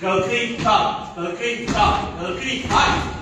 Călcâi, cap, călcâi, cap, călcâi, hai!